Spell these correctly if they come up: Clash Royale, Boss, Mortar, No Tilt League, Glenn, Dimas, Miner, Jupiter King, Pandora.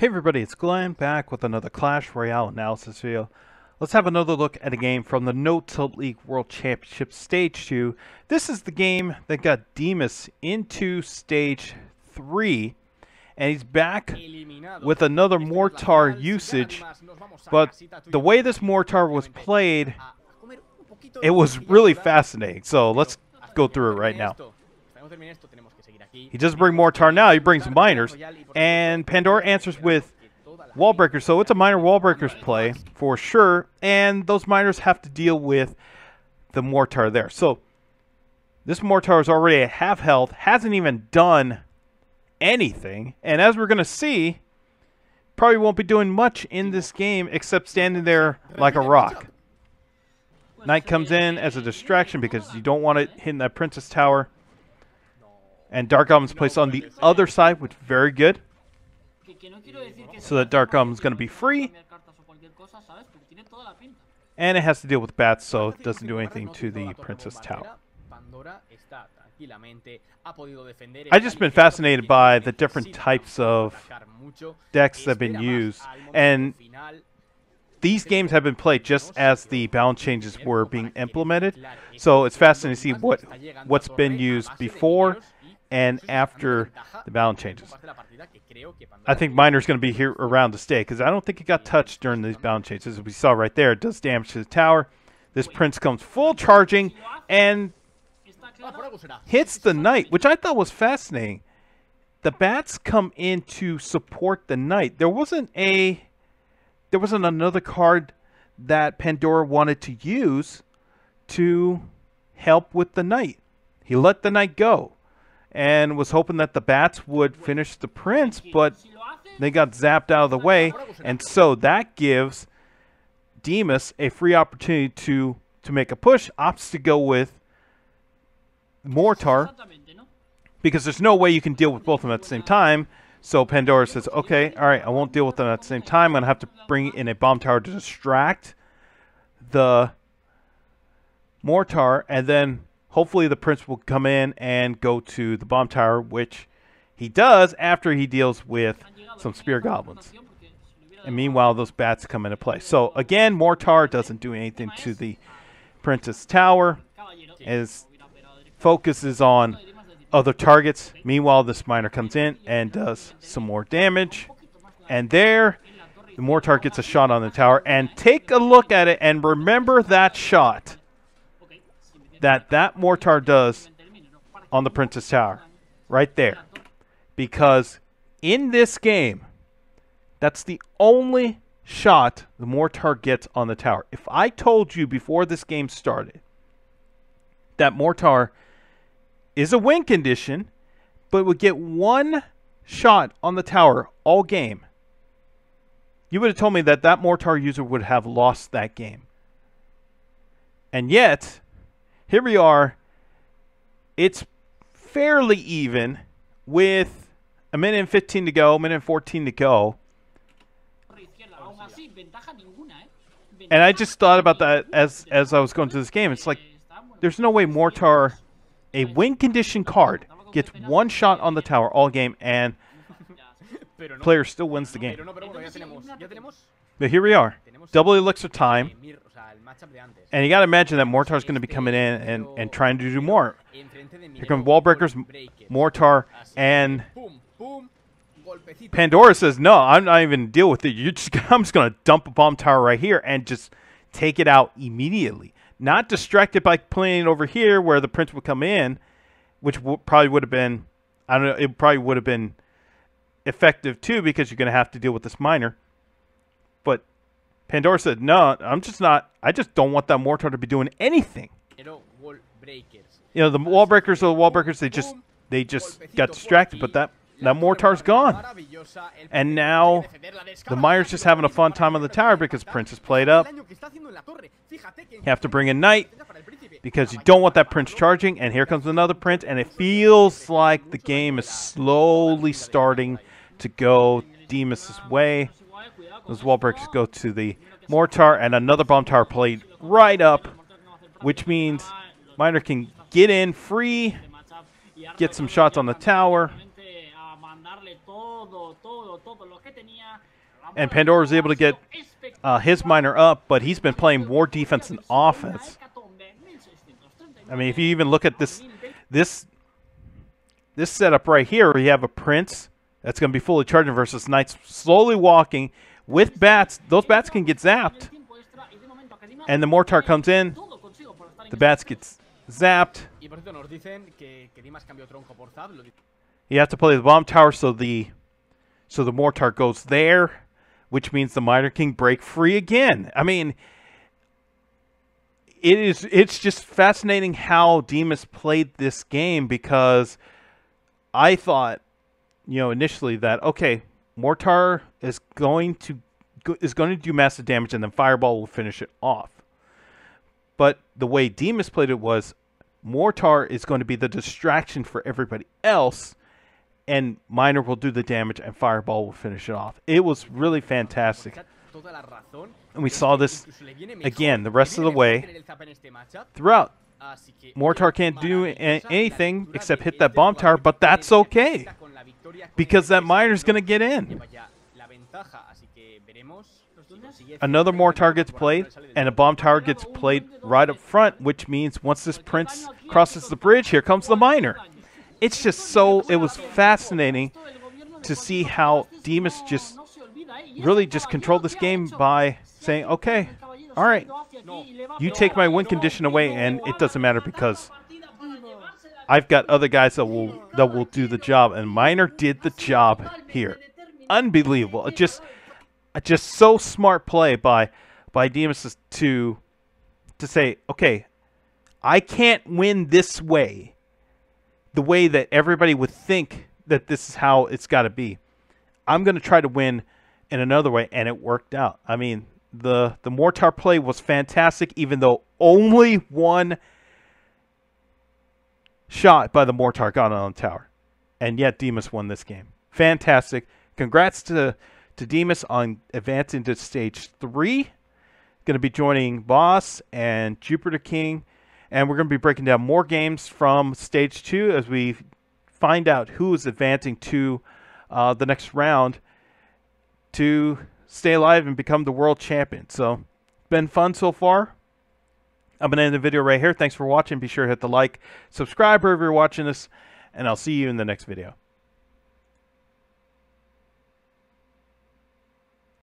Hey everybody, it's Glenn back with another Clash Royale analysis video. Let's have another look at a game from the No Tilt League World Championship Stage 2. This is the game that got Dimas into Stage 3. And he's back with another Mortar usage. But the way this Mortar was played, it was really fascinating. So let's go through it right now. He doesn't bring Mortar now, he brings Miners, and Pandora answers with Wallbreakers, so it's a Miner Wallbreakers play for sure, and those Miners have to deal with the Mortar there. So this Mortar is already at half health, hasn't even done anything, and as we're going to see, probably won't be doing much in this game except standing there like a rock. Knight comes in as a distraction because you don't want it hitting that Princess Tower. And Dark Elm's placed on the other side, which is very good. So that Dark Elm's going to be free. And it has to deal with bats, so it doesn't do anything to the Princess Tower. I've just been fascinated by the different types of decks that have been used. And these games have been played just as the balance changes were being implemented. So it's fascinating to see what's been used before and after the balance changes. I think Miner's going to be here around to stay because I don't think it got touched during these balance changes. As we saw right there, it does damage to the tower. This Prince comes full charging and hits the Knight, which I thought was fascinating. The bats come in to support the Knight. There wasn't another card that Pandora wanted to use to help with the Knight. He let the Knight go and was hoping that the bats would finish the Prince, but they got zapped out of the way. And so that gives Dimas a free opportunity to make a push. Opts to go with Mortar because there's no way you can deal with both of them at the same time. So Pandora says, okay, all right, I won't deal with them at the same time. I'm going to have to bring in a bomb tower to distract the Mortar. And then hopefully the Prince will come in and go to the bomb tower, which he does after he deals with some Spear Goblins. And meanwhile, those bats come into play. So again, Mortar doesn't do anything to the Princess Tower as focuses on other targets. Meanwhile, this Miner comes in and does some more damage. And there, the Mortar gets a shot on the tower. And take a look at it and remember that shot that Mortar does on the Princess Tower. Right there. Because in this game, that's the only shot the Mortar gets on the tower. If I told you before this game started that Mortar is a win condition, but would get one shot on the tower all game, you would have told me that that Mortar user would have lost that game. And yet, here we are. It's fairly even with a minute and 15 to go, minute and 14 to go. And I just thought about that as I was going through this game. It's like, there's no way Mortar, a win condition card, gets one shot on the tower all game, and player still wins the game. But here we are, double elixir time, and you got to imagine that Mortar is going to be coming in and trying to do more. Here come Wallbreakers, Mortar, and Pandora says, "No, I'm not even gonna deal with it. I'm just going to dump a bomb tower right here and just take it out immediately." Not distracted by playing over here where the Prince would come in, which probably would have been, I don't know, it probably would have been effective too because you're going to have to deal with this Miner. But Pandora said, no, I just don't want that Mortar to be doing anything. You know, the Wallbreakers are the Wallbreakers, they just got distracted, but that Mortar's gone. And now the Miner's just having a fun time on the tower because Prince is played up. You have to bring in Knight because you don't want that Prince charging. And here comes another Prince. And it feels like the game is slowly starting to go Dimas' way. Those Wallbreakers go to the Mortar. And another bomb tower played right up, which means Miner can get in free, get some shots on the tower. And Pandora was able to get his miner up, but he's been playing more defense than offense. I mean, if you even look at this setup right here, we have a Prince that's going to be fully charging versus Knights slowly walking with bats. Those bats can get zapped. And the Mortar comes in. The bats gets zapped. You have to play the bomb tower, so the Mortar goes there, which means the Miner King break free again. I mean, it's just fascinating how Dimas played this game, because I thought, you know, initially that, okay, Mortar is going to do massive damage and then Fireball will finish it off. But the way Dimas played it was, Mortar is going to be the distraction for everybody else, and Miner will do the damage and Fireball will finish it off. It was really fantastic. And we saw this again the rest of the way throughout. Mortar can't do anything except hit that bomb tower, but that's okay, because that miner's going to get in. Another Mortar gets played, and a bomb tower gets played right up front, which means once this Prince crosses the bridge, here comes the miner. It's just so, it was fascinating to see how Dimas just really just controlled this game by saying, okay, all right, you take my win condition away, and it doesn't matter, because I've got other guys that will do the job, and Miner did the job here. Unbelievable. Just so smart play by Dimas to say, okay, I can't win this way, the way that everybody would think that this is how it's got to be. I'm going to try to win in another way, and it worked out. I mean, the Mortar play was fantastic, even though only one shot by the Mortar got on the tower, and yet Dimas won this game. Fantastic. Congrats to Dimas on advancing to stage 3. Going to be joining Boss and Jupiter King, and we're going to be breaking down more games from stage 2 as we find out who is advancing to the next round to stay alive and become the world champion. So it's been fun so far. I'm going to end the video right here. Thanks for watching. Be sure to hit the like, subscribe wherever you're watching this, and I'll see you in the next video.